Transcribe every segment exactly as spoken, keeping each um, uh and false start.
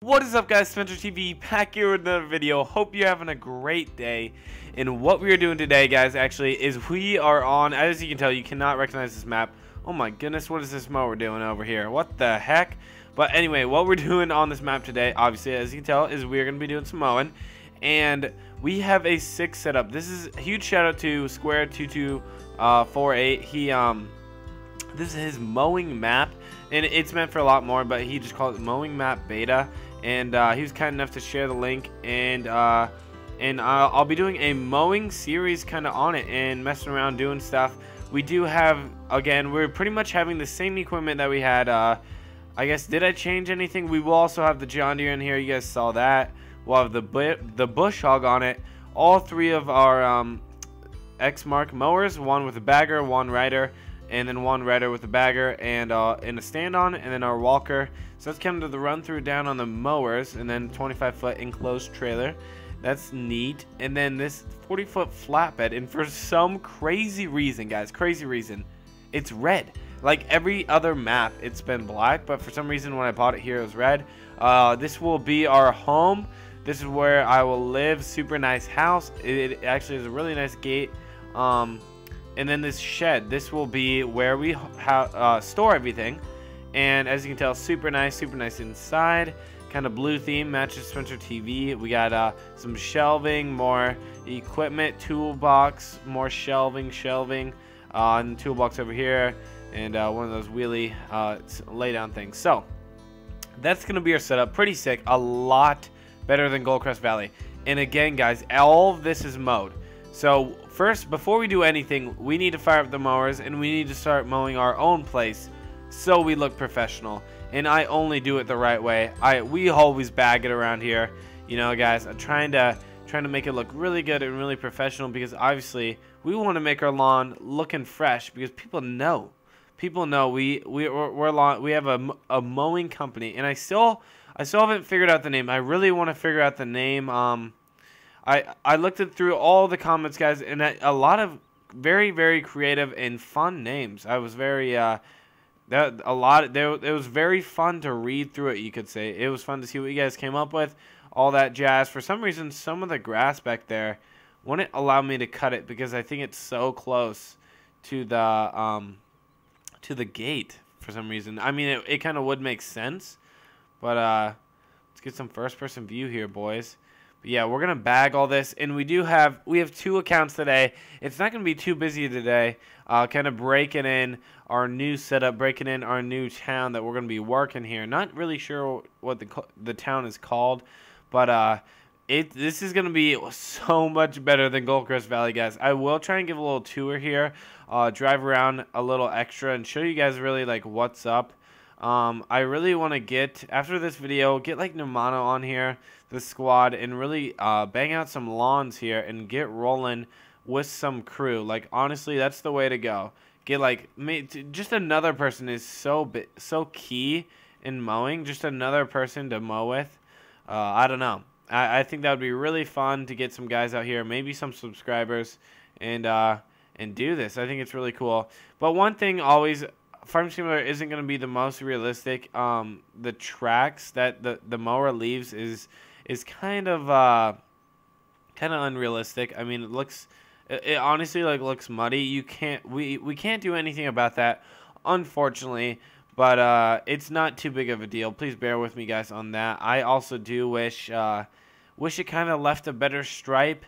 What is up, guys? SpencerTV back here with another video. Hope you're having a great day. And what we are doing today, guys, actually, is we are on, as you can tell, you cannot recognize this map. Oh my goodness, what is this mower doing over here? What the heck? But anyway, what we're doing on this map today, obviously, as you can tell, is we're going to be doing some mowing. And we have a six setup. This is a huge shout out to square two two four eight. He, um, this is his mowing map. And it's meant for a lot more, but he just called it Mowing Map Beta. And uh, he was kind enough to share the link. And uh, and I'll, I'll be doing a mowing series kind of on it and messing around doing stuff. We do have, again, we're pretty much having the same equipment that we had. Uh, I guess, did I change anything? We will also have the John Deere in here. You guys saw that. We'll have the, the Bushhog on it. All three of our um, Exmark mowers, one with a bagger, one rider, and then one redder with a bagger and uh, in a stand on, and then our walker. So let's come to the run through down on the mowers, and then twenty-five foot enclosed trailer. That's neat. And then this forty foot flatbed. And for some crazy reason, guys, crazy reason, it's red. Like every other map, it's been black, but for some reason when I bought it here, it was red. Uh, this will be our home. This is where I will live. Super nice house. It, it actually has a really nice gate. Um, And then this shed, this will be where we ha uh, store everything. And as you can tell, super nice, super nice inside. Kind of blue theme, matches SpencerTV. We got uh, some shelving, more equipment, toolbox, more shelving, shelving. Uh, and toolbox over here. And uh, one of those wheelie uh, lay down things. So that's going to be our setup. Pretty sick. A lot better than Goldcrest Valley. And again, guys, all of this is mowed. So first, before we do anything, we need to fire up the mowers, and we need to start mowing our own place so we look professional. And I only do it the right way. I we always bag it around here, you know, guys. I'm trying to trying to make it look really good and really professional, because obviously we want to make our lawn looking fresh, because people know, people know we we we're, we're lawn we have a, a mowing company. And I still I still haven't figured out the name. I really want to figure out the name. Um. I, I looked it through all the comments, guys, and a lot of very, very creative and fun names. I was very, uh, that, a lot, there, it was very fun to read through it, you could say. It was fun to see what you guys came up with, all that jazz. For some reason, some of the grass back there wouldn't allow me to cut it, because I think it's so close to the, um, to the gate for some reason. I mean, it, it kind of would make sense, but, uh, let's get some first-person view here, boys. Yeah, we're gonna bag all this, and we do have we have two accounts today. It's not gonna be too busy today. Uh, kind of breaking in our new setup, breaking in our new town that we're gonna be working here. Not really sure what the the town is called, but uh, it this is gonna be so much better than Goldcrest Valley, guys. I will try and give a little tour here, uh, drive around a little extra, and show you guys really like what's up. Um, I really want to get, after this video, get like Numano on here, the squad, and really uh, bang out some lawns here and get rolling with some crew. Like, honestly, that's the way to go. Get like, just another person is so, so key in mowing. Just another person to mow with. Uh, I don't know. I, I think that would be really fun to get some guys out here, maybe some subscribers, and, uh, and do this. I think it's really cool. But one thing always... Farm Simulator isn't going to be the most realistic. Um, the tracks that the, the mower leaves is is kind of uh, kind of unrealistic. I mean, it looks it, it honestly like looks muddy. You can't we we can't do anything about that, unfortunately. But uh, it's not too big of a deal. Please bear with me, guys, on that. I also do wish uh, wish it kind of left a better stripe.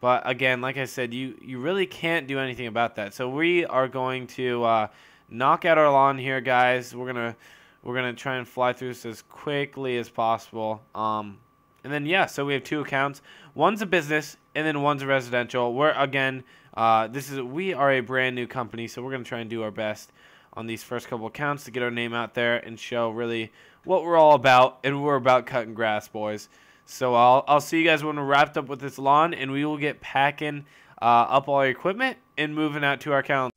But again, like I said, you you really can't do anything about that. So we are going to. Uh, Knock out our lawn here, guys. We're gonna we're gonna try and fly through this as quickly as possible. Um, and then yeah, so we have two accounts. One's a business, and then one's a residential. We're again, uh, this is we are a brand new company, so we're gonna try and do our best on these first couple accounts to get our name out there and show really what we're all about. And we're about cutting grass, boys. So I'll I'll see you guys when we're wrapped up with this lawn, and we will get packing uh, up all our equipment and moving out to our accounts.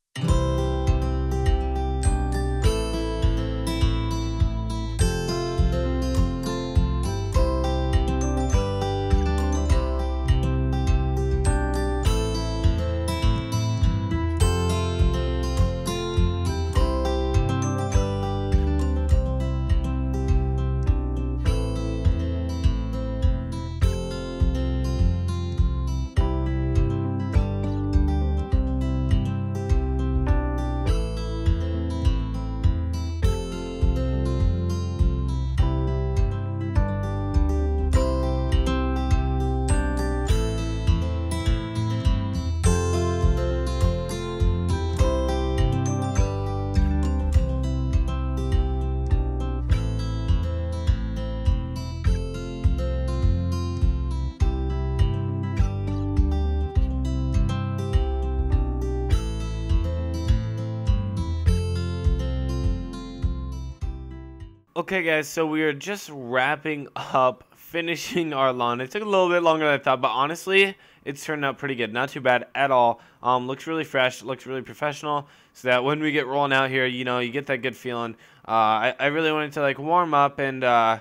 Okay guys, so we are just wrapping up, finishing our lawn. It took a little bit longer than I thought, but honestly, it's turned out pretty good. Not too bad at all. Um, looks really fresh, looks really professional, so that when we get rolling out here, you know, you get that good feeling. Uh, I, I really wanted to, like, warm up and, uh,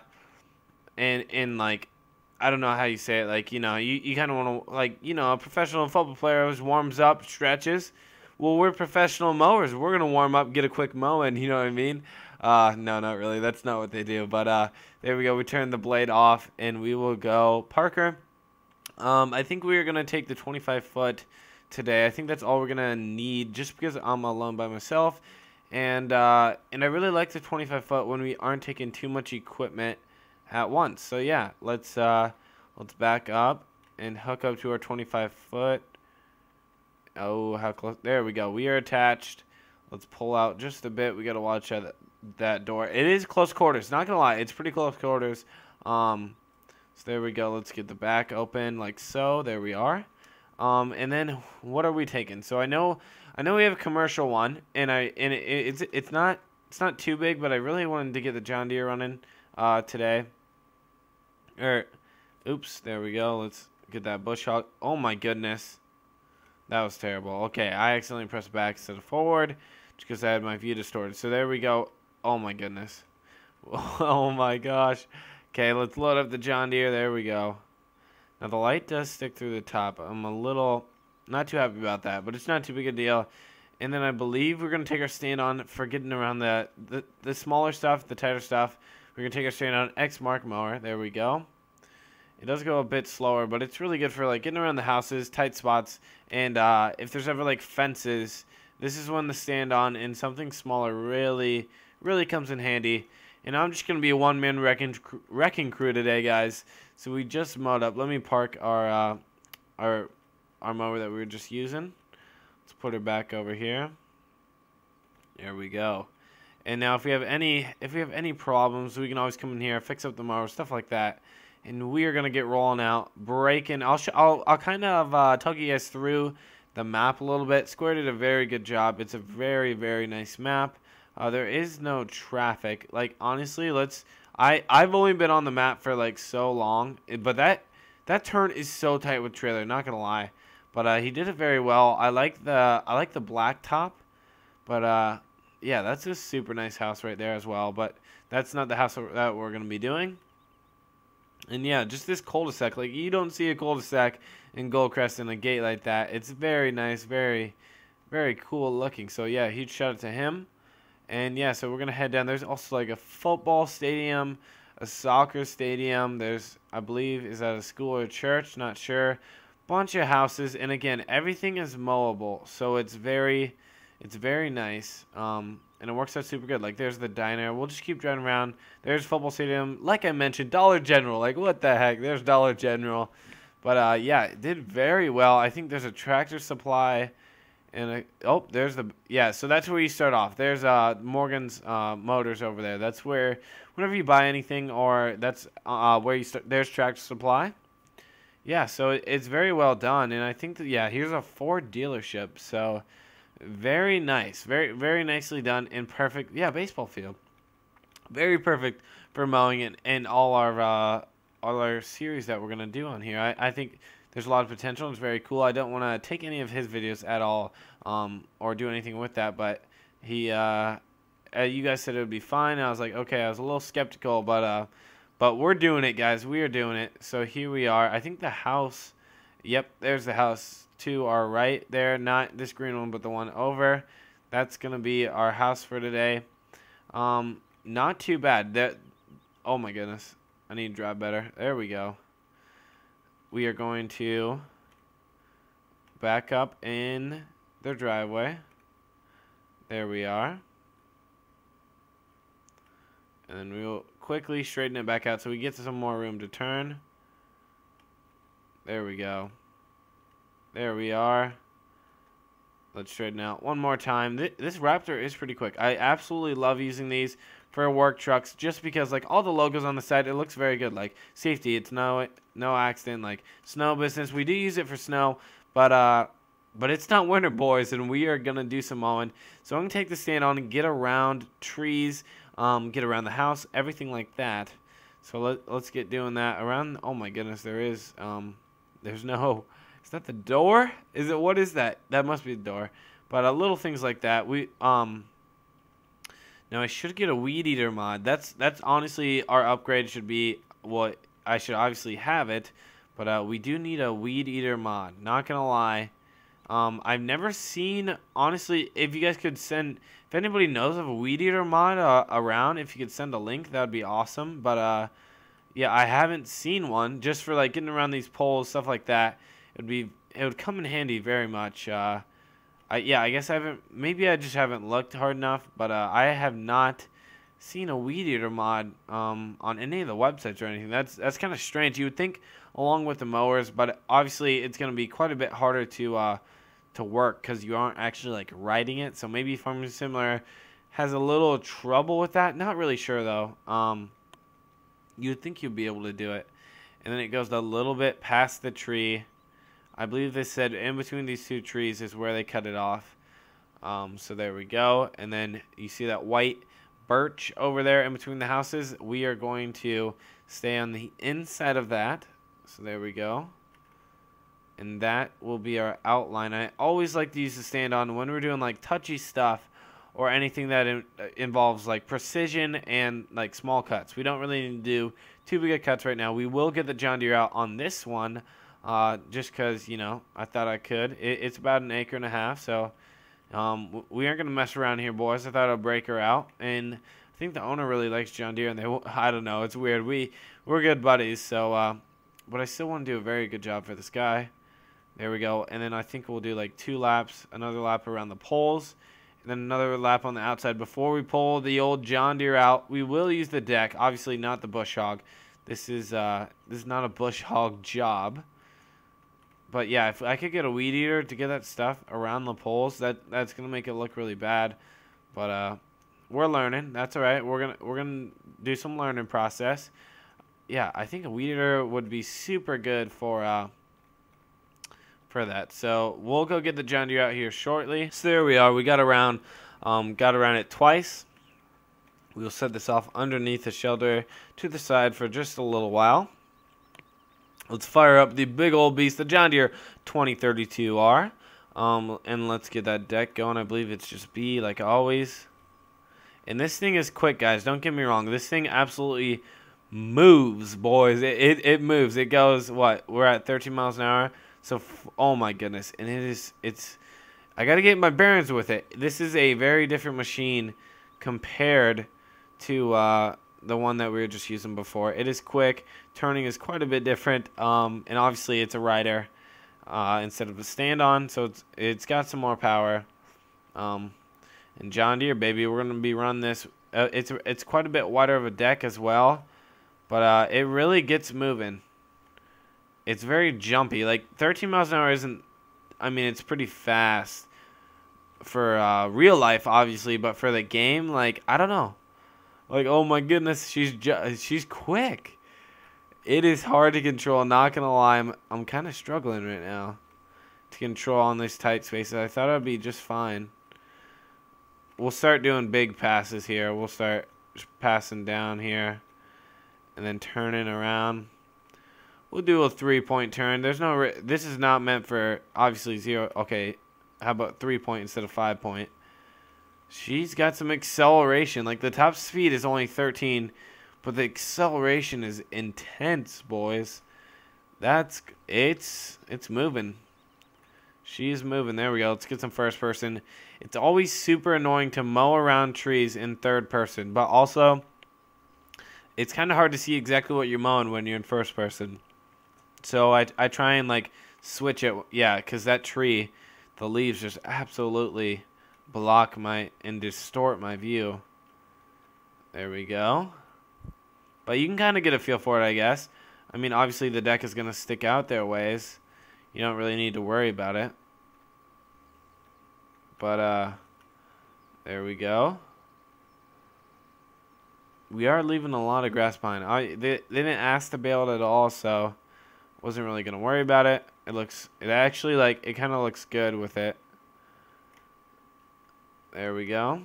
and, and, like, I don't know how you say it. Like, you know, you, you kind of want to, like, you know, a professional football player always warms up, stretches. Well, we're professional mowers. We're going to warm up, get a quick mow in, you know what I mean? Uh, no, not really. That's not what they do. But uh, there we go. We turn the blade off, and we will go Parker. Um, I think we are going to take the twenty-five foot today. I think that's all we're going to need just because I'm alone by myself. And, uh, and I really like the twenty-five foot when we aren't taking too much equipment at once. So, yeah, let's, uh, let's back up and hook up to our twenty-five foot. Oh, how close. There we go. We are attached. Let's pull out just a bit. We got to watch out that door. It is close quarters. Not going to lie. It's pretty close quarters. Um, so there we go. Let's get the back open like so. There we are. Um, and then what are we taking? So I know I know we have a commercial one, and I and it, it's it's not it's not too big, but I really wanted to get the John Deere running uh, today. Or, oops. There we go. Let's get that Bushhog. Oh my goodness. That was terrible. Okay, I accidentally pressed back instead of forward just because I had my view distorted. So there we go. Oh, my goodness. Oh, my gosh. Okay, let's load up the John Deere. There we go. Now, the light does stick through the top. I'm a little not too happy about that, but it's not too big a deal. And then I believe we're going to take our stand on for getting around the, the, the smaller stuff, the tighter stuff. We're going to take our stand on Exmark mower. There we go. It does go a bit slower, but it's really good for, like, getting around the houses, tight spots, and uh, if there's ever, like, fences, this is when the stand-on and something smaller really, really comes in handy. And I'm just going to be a one-man wrecking, wrecking crew today, guys. So we just mowed up. Let me park our, uh, our, our mower that we were just using. Let's put her back over here. There we go. And now if we have any, if we have any problems, we can always come in here, fix up the mower, stuff like that. And we are going to get rolling out, breaking. I'll, sh I'll, I'll kind of uh, tug you guys through the map a little bit. Square did a very good job. It's a very, very nice map. Uh, there is no traffic. Like, honestly, let's... I, I've only been on the map for, like, so long. But that that turn is so tight with trailer, not going to lie. But uh, he did it very well. I like the I like the black top. But, uh, yeah, that's a super nice house right there as well. But that's not the house that we're going to be doing. And, yeah, just this cul-de-sac. Like, you don't see a cul-de-sac in Goldcrest and a gate like that. It's very nice, very, very cool looking. So, yeah, huge shout-out to him. And, yeah, so we're going to head down. There's also, like, a football stadium, a soccer stadium. There's, I believe, is that a school or a church? Not sure. Bunch of houses. And, again, everything is mowable. So it's very, it's very nice. Um And it works out super good. Like, there's the diner. We'll just keep driving around. There's football stadium. Like I mentioned, Dollar General. Like, what the heck? There's Dollar General. But, uh, yeah, it did very well. I think there's a Tractor Supply. And, a, oh, there's the, yeah, so that's where you start off. There's uh, Morgan's uh, Motors over there. That's where, whenever you buy anything or that's uh, where you start, there's Tractor Supply. Yeah, so it, it's very well done. And I think, that, yeah, here's a Ford dealership. So... Very nice. Very, very nicely done and perfect. Yeah, baseball field. Very perfect for mowing and, and all our uh, all our series that we're going to do on here. I, I think there's a lot of potential. It's very cool. I don't want to take any of his videos at all um, or do anything with that, but he, uh, you guys said it would be fine. I was like, okay, I was a little skeptical, but, uh, but we're doing it, guys. We are doing it. So here we are. I think the house, yep, there's the house. To our right there, not this green one, but the one over. That's gonna be our house for today. Um, not too bad. That, oh my goodness, I need to drive better. There we go. We are going to back up in their driveway. There we are, and then we'll quickly straighten it back out so we get some more room to turn. There we go. There we are. Let's straighten out one more time. This, this Raptor is pretty quick. I absolutely love using these for work trucks just because, like, all the logos on the side, it looks very good. Like, safety, it's no no accident. Like, snow business, we do use it for snow, but uh, but it's not winter, boys, and we are going to do some mowing. So I'm going to take the stand on and get around trees. um, get around the house, everything like that. So let, let's get doing that around. Oh my goodness, there is um, there's no. Is that the door? Is it? What is that? That must be the door. But uh, little things like that. We um. Now I should get a weed eater mod. That's that's honestly our upgrade should be what well, I should obviously have it, but uh, we do need a weed eater mod. Not gonna lie. Um, I've never seen, honestly, if you guys could send, if anybody knows of a weed eater mod uh, around, if you could send a link, that would be awesome. But, uh, yeah, I haven't seen one, just for, like, getting around these poles, stuff like that. It would be, it would come in handy very much. Uh, I, yeah, I guess I haven't, maybe I just haven't looked hard enough, but uh, I have not seen a weed eater mod um, on any of the websites or anything. That's that's kind of strange. You would think along with the mowers, but obviously it's going to be quite a bit harder to uh, to work because you aren't actually like riding it. So maybe Farming Simulator has a little trouble with that. Not really sure though. Um, you'd think you'd be able to do it, and then it goes a little bit past the tree. I believe they said in between these two trees is where they cut it off. Um, so there we go, and then you see that white birch over there in between the houses. We are going to stay on the inside of that. So there we go. And that will be our outline. I always like to use the stand on when we're doing like touchy stuff or anything that in involves like precision and like small cuts. We don't really need to do too big of cuts right now. We will get the John Deere out on this one uh, just because, you know, I thought I could. It, it's about an acre and a half, so Um, we aren't going to mess around here, boys. I thought I'd break her out, and I think the owner really likes John Deere, and they won't, I don't know, it's weird. We, we're good buddies, so, uh, but I still want to do a very good job for this guy. There we go, and then I think we'll do, like, two laps, another lap around the poles, and then another lap on the outside. Before we pull the old John Deere out, we will use the deck, obviously not the Bushhog. This is, uh, this is not a Bushhog job. But yeah, if I could get a weed eater to get that stuff around the poles, that that's gonna make it look really bad. But uh, we're learning. That's all right. We're gonna we're gonna do some learning process. Yeah, I think a weed eater would be super good for uh for that. So we'll go get the John Deere out here shortly. So there we are. We got around, um, got around it twice. We'll set this off underneath the shelter to the side for just a little while. Let's fire up the big old beast, the John Deere twenty thirty-two R, um, and let's get that deck going. I believe it's just B, like always. And this thing is quick, guys. Don't get me wrong. This thing absolutely moves, boys. It it, it moves. It goes what? We're at thirteen miles an hour. So, f oh my goodness. And it is. It's. I gotta get my bearings with it. This is a very different machine compared to Uh, the one that we were just using before. It is quick. Turning is quite a bit different. Um, and obviously it's a rider uh, instead of a stand-on. So it's, it's got some more power. Um, and John Deere, baby, we're going to be running this. Uh, it's, it's quite a bit wider of a deck as well. But uh, it really gets moving. It's very jumpy. Like thirteen miles an hour isn't, I mean, it's pretty fast for uh, real life, obviously. But for the game, like, I don't know. Like, oh my goodness, she's ju she's quick. It is hard to control, not going to lie. I'm, I'm kind of struggling right now to control on these tight spaces. I thought I'd be just fine. We'll start doing big passes here. We'll start passing down here and then turning around. We'll do a three-point turn. There's no ri this is not meant for, obviously, zero. Okay, how about three-point instead of five-point? She's got some acceleration. Like, the top speed is only thirteen, but the acceleration is intense, boys. That's, it's, it's moving. She's moving. There we go. Let's get some first person. It's always super annoying to mow around trees in third person, but also it's kind of hard to see exactly what you're mowing when you're in first person. So I, I try and, like, switch it. Yeah, because that tree, the leaves just absolutely block my and distort my view. There we go. But you can kind of get a feel for it, I guess. I mean, obviously the deck is going to stick out their ways. You don't really need to worry about it. But uh there we go. We are leaving a lot of grass behind. I they, they didn't ask to bail it at all, so wasn't really going to worry about it. It looks it actually like it kind of looks good with it. There we go.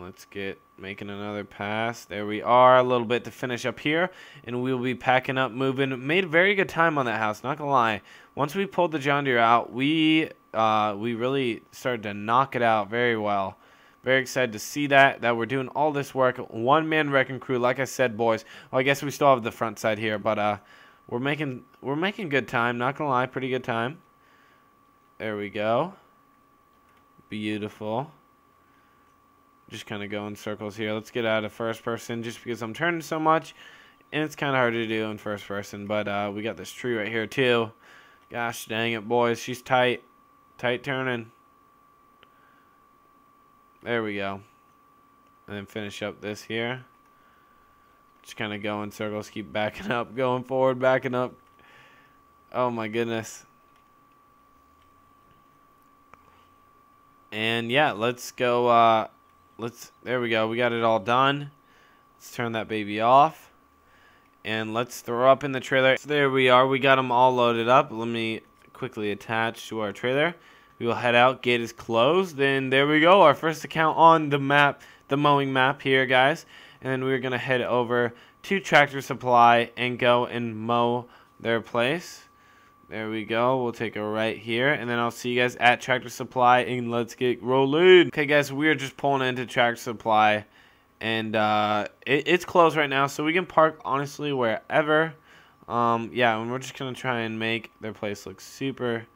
let's get making another pass. There we are, a little bit to finish up here, and we'll be packing up, moving. Made very good time on that house, not gonna lie. Once we pulled the John Deere out, we uh, we really started to knock it out very well. Very excited to see that, that we're doing all this work. One-man wrecking crew, like I said, boys. Well, I guess we still have the front side here, but uh, we're making we're making good time, not gonna lie, pretty good time. There we go. Beautiful. Just kind of go in circles here. Let's get out of first person just because I'm turning so much, and it's kind of hard to do in first person, but uh, we got this tree right here too. Gosh dang it, boys. She's tight. Tight turning. There we go. And then finish up this here. Just kind of go in circles. Keep backing up. Going forward. Backing up. Oh my goodness. And yeah, let's go. Uh, let's. There we go. We got it all done. Let's turn that baby off. And let's throw up in the trailer. So there we are. We got them all loaded up. Let me quickly attach to our trailer. We will head out. Gate is closed. Then there we go. Our first account on the map, the mowing map here, guys. And then we're going to head over to Tractor Supply and go and mow their place. There we go. We'll take a right here. And then I'll see you guys at Tractor Supply. And let's get rolling. Okay, guys. We are just pulling into Tractor Supply. And uh, it, it's closed right now. So we can park, honestly, wherever. Um, yeah, and we're just going to try and make their place look super...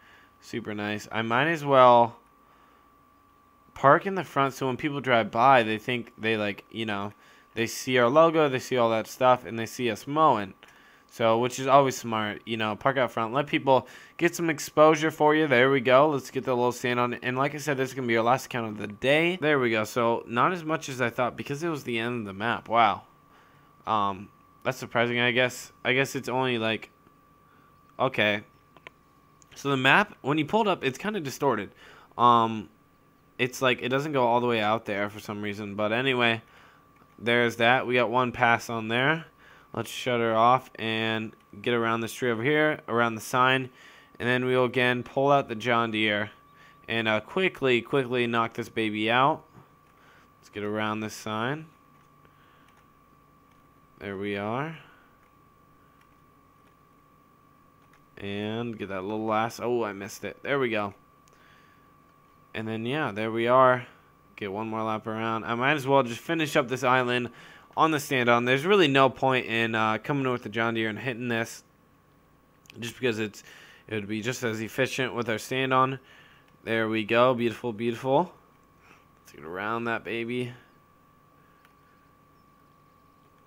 super nice. I might as well park in the front so when people drive by, they think they, like, you know, they see our logo, they see all that stuff, and they see us mowing. So, which is always smart, you know, park out front. Let people get some exposure for you. There we go. Let's get the little stand on. And like I said, this is going to be our last account of the day. There we go. So, not as much as I thought because it was the end of the map. Wow. Um, that's surprising, I guess. I guess it's only, like, okay. So the map, when you pulled up, it's kind of distorted. Um, it's like it doesn't go all the way out there for some reason. But anyway, there's that. We got one pass on there. Let's shut her off and get around this tree over here, around the sign. And then we will again pull out the John Deere and uh, quickly, quickly knock this baby out. Let's get around this sign. There we are. And get that little last. Oh, I missed it. There we go. And then, yeah, there we are. Get one more lap around. I might as well just finish up this island on the stand-on. There's really no point in uh, coming over with the John Deere and hitting this. Just because it's it would be just as efficient with our stand-on. There we go. Beautiful, beautiful. Let's get around that baby.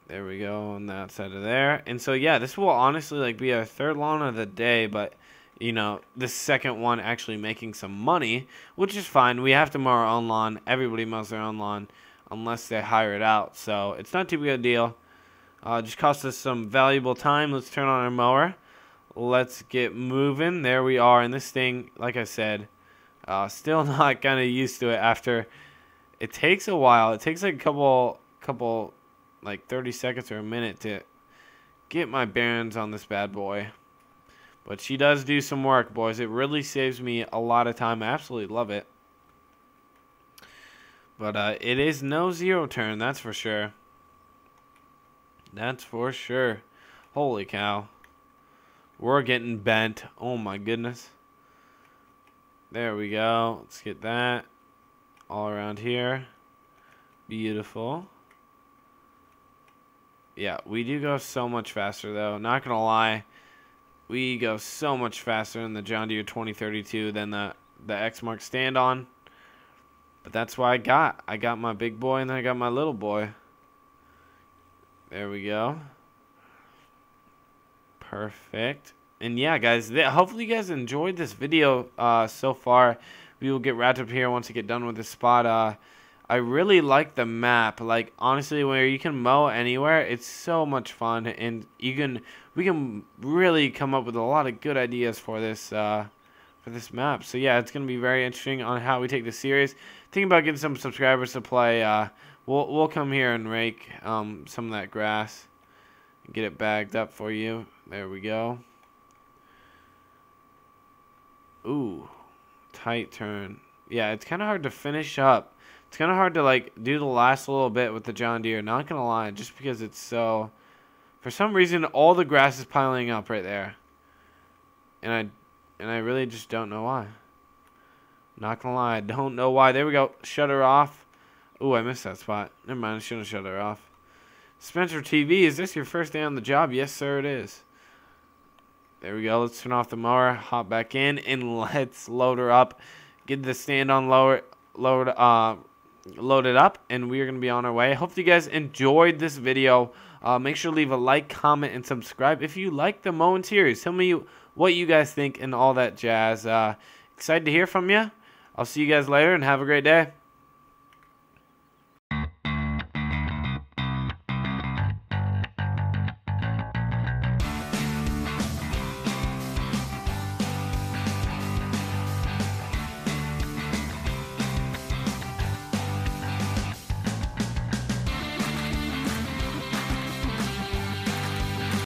There we go on that side of there. And so, yeah, this will honestly, like, be our third lawn of the day. But, you know, the second one actually making some money, which is fine. We have to mow our own lawn. Everybody mows their own lawn unless they hire it out. So it's not too big a deal. Uh, just cost us some valuable time. Let's turn on our mower. Let's get moving. There we are. And this thing, like I said, uh, still not kind of used to it after. It takes a while. It takes, like, a couple couple... like thirty seconds or a minute to get my bearings on this bad boy. But she does do some work, boys. It really saves me a lot of time. I absolutely love it. But uh, it is no zero turn, that's for sure. That's for sure. Holy cow. We're getting bent. Oh my goodness. There we go. Let's get that all around here. Beautiful. Yeah, we do go so much faster, though. Not going to lie. We go so much faster in the John Deere twenty thirty-two than the, the Exmark stand-on. But that's why I got. I got my big boy, and then I got my little boy. There we go. Perfect. And, yeah, guys, hopefully you guys enjoyed this video uh, so far. We will get wrapped up here once we get done with this spot. Uh, I really like the map. Like, honestly, where you can mow anywhere, it's so much fun, and you can we can really come up with a lot of good ideas for this uh, for this map. So yeah, it's gonna be very interesting on how we take the series. Thinking about getting some subscribers to play. Uh, we'll we'll come here and rake um, some of that grass and get it bagged up for you. There we go. Ooh, tight turn. Yeah, it's kind of hard to finish up. It's kind of hard to like do the last little bit with the John Deere, not gonna lie, just because it's so, for some reason all the grass is piling up right there, and I and I really just don't know why. Not gonna lie, I don't know why. There we go. Shutter off. Ooh, I missed that spot. Never mind, I shouldn't shut her off. SpencerTV, is this your first day on the job? Yes, sir, it is. There we go. Let's turn off the mower, hop back in, and let's load her up. Get the stand on lower, load, uh, load it up, and we are going to be on our way. I hope you guys enjoyed this video. Uh, make sure to leave a like, comment, and subscribe if you like the mowing series. Tell me what you guys think and all that jazz. Uh, excited to hear from you. I'll see you guys later, and have a great day.